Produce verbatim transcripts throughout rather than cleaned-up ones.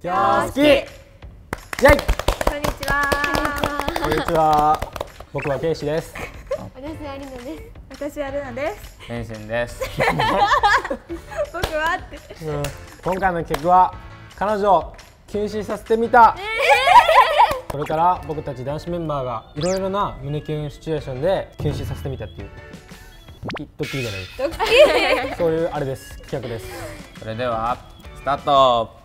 常識。イエイ。こんにちは。こんにちは。僕はケイシです。私はリナです。私はルナです。エンシンです。僕はって、うん。今回の曲は彼女を禁止させてみた。えー、これから僕たち男子メンバーがいろいろな胸キュンシチュエーションで禁止させてみたっていう。ドッキリじゃないです。そういうあれです。企画です。それではスタート。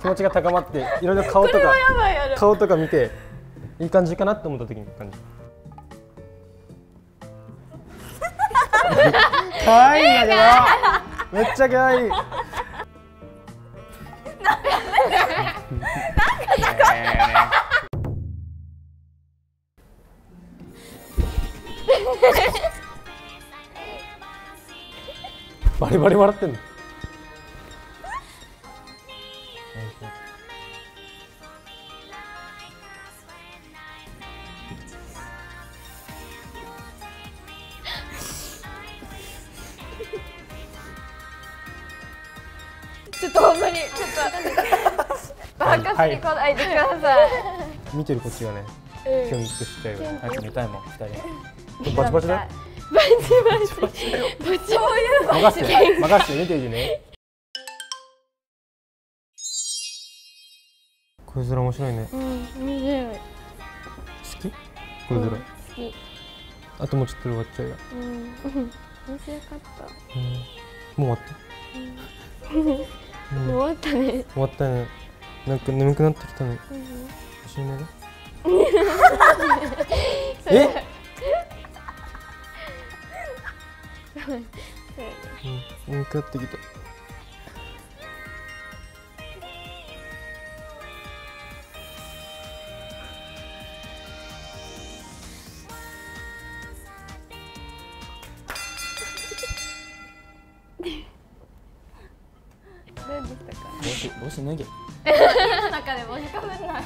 気持ちが高まって、いろいろ顔とか顔とか見ていい感じかなと思った時に感じ。可愛いんだけど、めっちゃ可愛い。バリバリ笑ってんの。ちょっと本当にちょっとバカすぎこないでください。見てるこっちがね、興味つくしちゃうよ。早く見たいもんふたり。バチバチだよ。バチバチ。バチバチ。任せて任せて見ていいね。こいつら面白いね。うん面白い。好き？こいつら。好き。あともうちょっと終わっちゃうよ。うん面白かった。うんもう終わった。終わったね。終わったね。なんか眠くなってきたね。一緒に寝る？え？眠くなってきた。どうでしたか？帽子帽子脱げ。中で帽子かぶんない。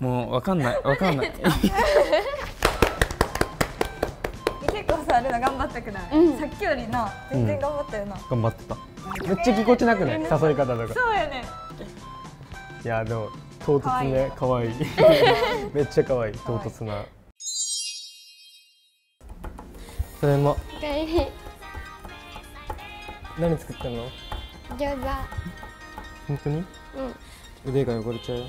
もうわかんないわかんない。頑張ったくない、うん、さっきよりな全然頑張ったよな、うん、頑張ってた。めっちゃぎこちなくない、えー、誘い方とか。そうよね。いやでも唐突ね。可愛いめっちゃ可愛い。唐突な。ただいま。おかえり。何作ったの？餃子。本当に？うん。腕が汚れちゃうよ。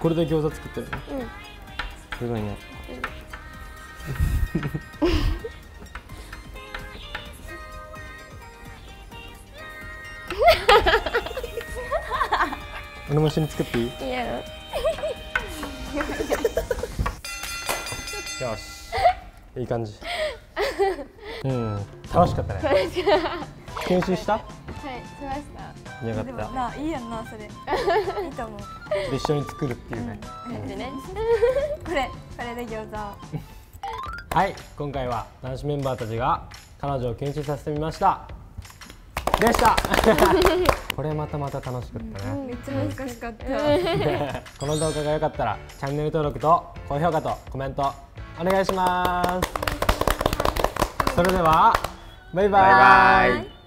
これで餃子作ったよね。うん。すごいね。俺も一緒に作っていい？いや。よし。いい感じ。うん。楽しかったね。研修した？はい、しました。よかった。でもなあ、いいやんな、それ。いいと思う。で、一緒に作るっていうね。でね。これ、これで餃子。はい、今回は男子メンバーたちが彼女を研修させてみました。でした。これまたまた楽しかったね。めっちゃ難しかった。この動画が良かったら、チャンネル登録と高評価とコメントお願いします。それでは、バイバイ。